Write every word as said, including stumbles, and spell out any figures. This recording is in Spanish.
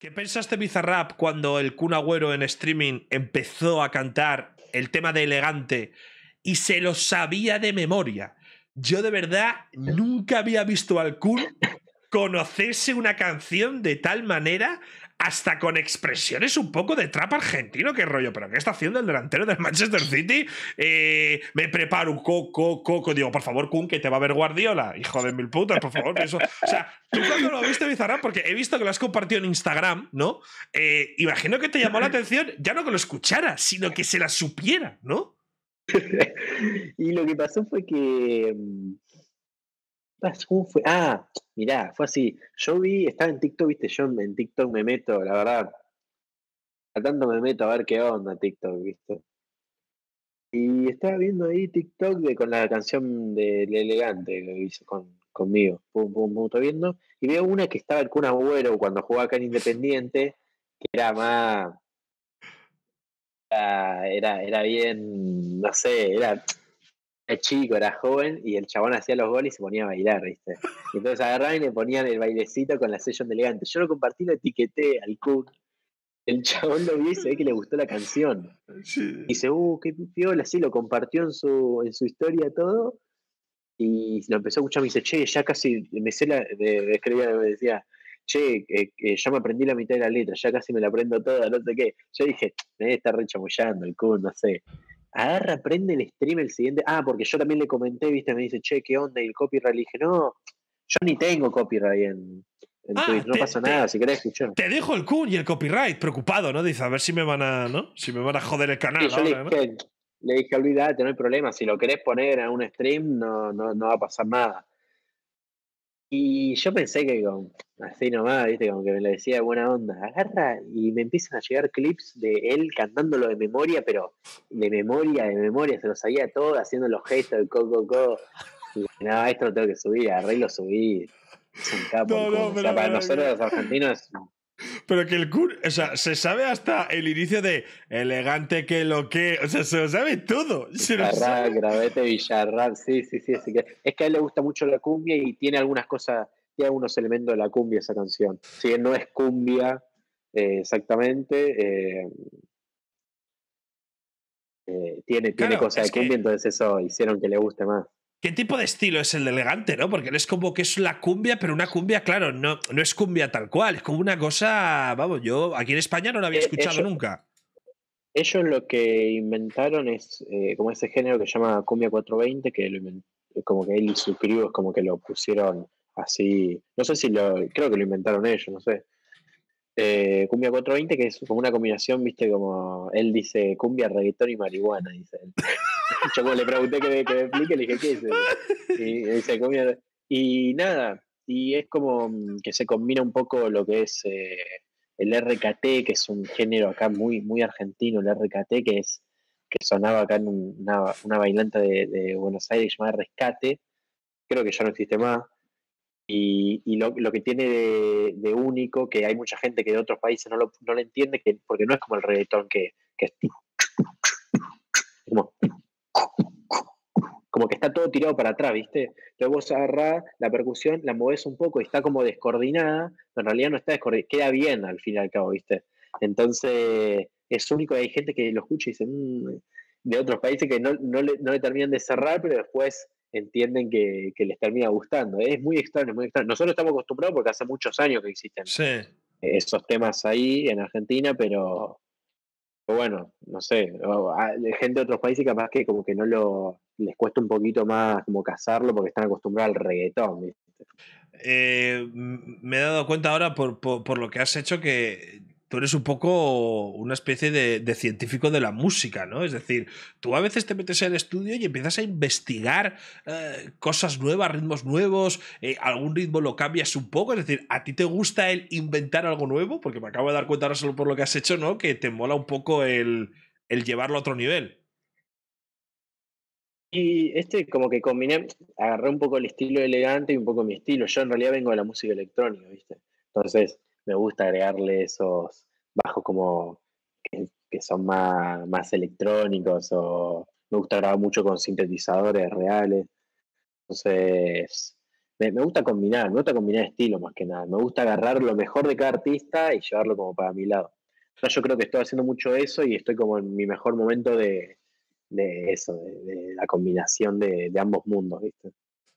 ¿Qué pensaste, Bizarrap, cuando el Kun Agüero en streaming empezó a cantar el tema de L-Gante y se lo sabía de memoria? Yo de verdad nunca había visto al Kun conocerse una canción de tal manera, hasta con expresiones un poco de trap argentino. ¿Qué rollo? ¿Pero qué está haciendo el delantero del Manchester City? Eh, me preparo un coco, coco. Digo, por favor, Kun, que te va a ver Guardiola. Hijo de mil putas, por favor. Eso. O sea, ¿tú cuando lo viste, Bizarrap? Porque he visto que lo has compartido en Instagram, ¿no? Eh, imagino que te llamó la atención, ya no que lo escuchara, sino que se la supiera, ¿no? Y lo que pasó fue que... ¿Cómo fue? Ah, mirá, fue así. Yo vi, estaba en TikTok, viste, yo en TikTok me meto, la verdad. A tanto me meto a ver qué onda TikTok, viste. Y estaba viendo ahí TikTok de, con la canción de L-Gante, lo hizo con, conmigo. Pum, pum, pum, todo viendo. Y veo una que estaba el Kun Agüero cuando jugaba acá en Independiente, que era más... Era, era, era bien, no sé, era... chico, era joven, y el chabón hacía los goles y se ponía a bailar, ¿viste? Entonces agarraban y le ponían el bailecito con la sesión de L-Gante. Yo lo compartí, lo etiqueté al Kun. El chabón lo vio y se ve que le gustó la canción. Y dice, uh, qué piola, sí, lo compartió en su, en su historia todo, y lo empezó a escuchar, me dice, che, ya casi, me sé la, de, escribía, me decía, che, eh, eh, ya me aprendí la mitad de la letra, ya casi me la aprendo toda, no sé qué. Yo dije, me debe estar re chamullando el Kun, no sé. Agarra, prende el stream el siguiente. Ah, porque yo también le comenté, viste, me dice, che, ¿qué onda? Y el copyright, le dije, no, yo ni tengo copyright en, en ah, Twitch, no te, pasa te, nada, si querés escuchar. Te dejo el Kun y el copyright, preocupado, ¿no? Dice, a ver si me van a, ¿no? Si me van a joder el canal. Sí, ahora, yo le dije, ¿no? Le dije, olvídate, no hay problema, si lo querés poner en un stream, no, no, no va a pasar nada. Y yo pensé que con, así nomás, viste, como que me lo decía de buena onda, agarra y me empiezan a llegar clips de él cantándolo de memoria, pero de memoria, de memoria, se lo sabía todo, haciendo los gestos de co, co, co. Y no, esto lo tengo que subir, agarré y lo subí. Es un capo. No, no, pero, o sea, para pero, nosotros pero, los argentinos... Pero que el Kun, o sea, se sabe hasta el inicio de L-Gante que lo que... O sea, se lo sabe todo. Bizarrap, Gravete, Bizarrap, sí, sí, sí. Así que es que a él le gusta mucho la cumbia y tiene algunas cosas, tiene algunos elementos de la cumbia esa canción. Si bien no es cumbia eh, exactamente, eh, eh, tiene, claro, tiene cosas de cumbia, que... entonces eso hicieron que le guste más. ¿Qué tipo de estilo es el de L-Gante, no? Porque es como que es la cumbia, pero una cumbia, claro, no, no es cumbia tal cual. Es como una cosa, vamos, yo aquí en España no la había escuchado ellos, nunca. Ellos lo que inventaron es eh, como ese género que se llama cumbia cuatrocientos veinte, que lo, como que él y su crew es como que lo pusieron así. No sé si lo, creo que lo inventaron ellos, no sé. Eh, cumbia cuatrocientos veinte, que es como una combinación, viste, como él dice cumbia, reggaetón y marihuana, dice él. Yo como le pregunté que me, que me explique, le dije, ¿qué es eso? Y, y, se comía, y nada, y es como que se combina un poco lo que es eh, el R K T, que es un género acá muy, muy argentino, el R K T, que es que sonaba acá en un, una, una bailanta de, de Buenos Aires llamada Rescate, creo que ya no existe más, y, y lo, lo que tiene de, de único, que hay mucha gente que de otros países no lo, no lo entiende, que, porque no es como el reggaetón que, que es como... como que está todo tirado para atrás, ¿viste? Entonces vos agarrás la percusión, la movés un poco y está como descoordinada, pero en realidad no está descoordinada, queda bien al fin y al cabo, ¿viste? Entonces es único, hay gente que lo escucha y dice, mmm", de otros países que no, no, le, no le terminan de cerrar, pero después entienden que, que les termina gustando. Es muy extraño, es muy extraño. Nosotros estamos acostumbrados porque hace muchos años que existen sí. esos temas ahí en Argentina, pero... bueno, no sé, gente de otros países capaz que como que no lo les cuesta un poquito más como cazarlo porque están acostumbrados al reggaetón, ¿viste? Eh, me he dado cuenta ahora por, por, por lo que has hecho que tú eres un poco una especie de, de científico de la música, ¿no? Es decir, tú a veces te metes en el estudio y empiezas a investigar eh, cosas nuevas, ritmos nuevos, eh, algún ritmo lo cambias un poco, es decir, ¿a ti te gusta el inventar algo nuevo? Porque me acabo de dar cuenta ahora solo por lo que has hecho, ¿no? Que te mola un poco el, el llevarlo a otro nivel. Y este como que combiné, agarré un poco el estilo L-Gante y un poco mi estilo. Yo en realidad vengo de la música electrónica, ¿viste? Entonces... me gusta agregarle esos bajos como que, que son más, más electrónicos, o me gusta grabar mucho con sintetizadores reales. Entonces, me, me gusta combinar, me gusta combinar estilo más que nada. Me gusta agarrar lo mejor de cada artista y llevarlo como para mi lado. Entonces yo creo que estoy haciendo mucho eso y estoy como en mi mejor momento de, de eso, de, de la combinación de, de ambos mundos, ¿viste?